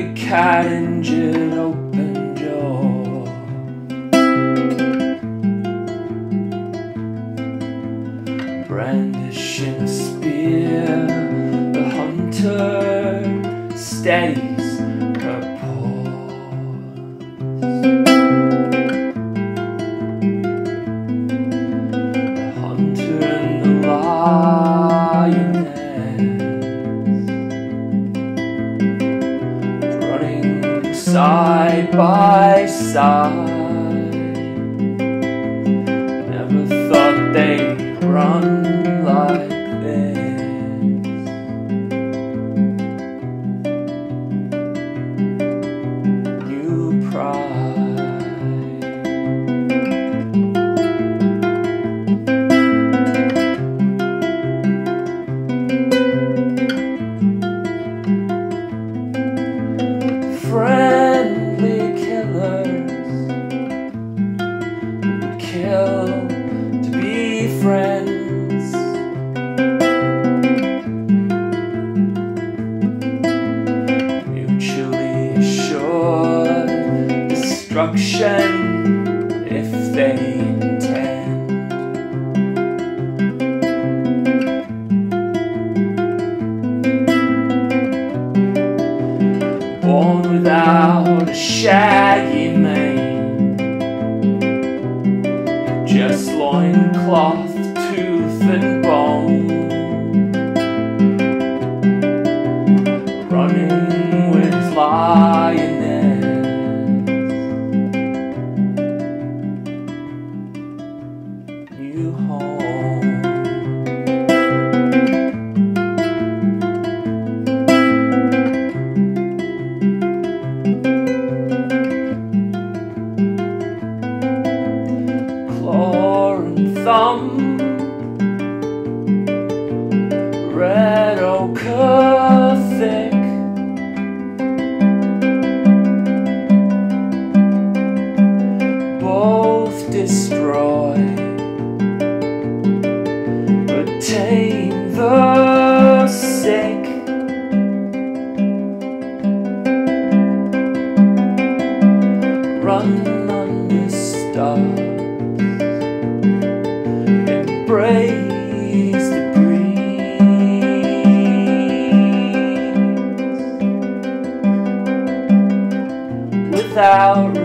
big cat engine open jaw. Brandishing a spear, the hunter steadies her paws. The hunter and the lioness, side by side. Never thought they'd run like this. New pride. Friend. Kill to be friends. Mutually assured destruction if they intend. Born without a shaggy mane, just loincloth, tooth and bone, running with lioness. New home. Red ochre thick, both destroy, but tame the sick. Run under stars, embrace the breeze without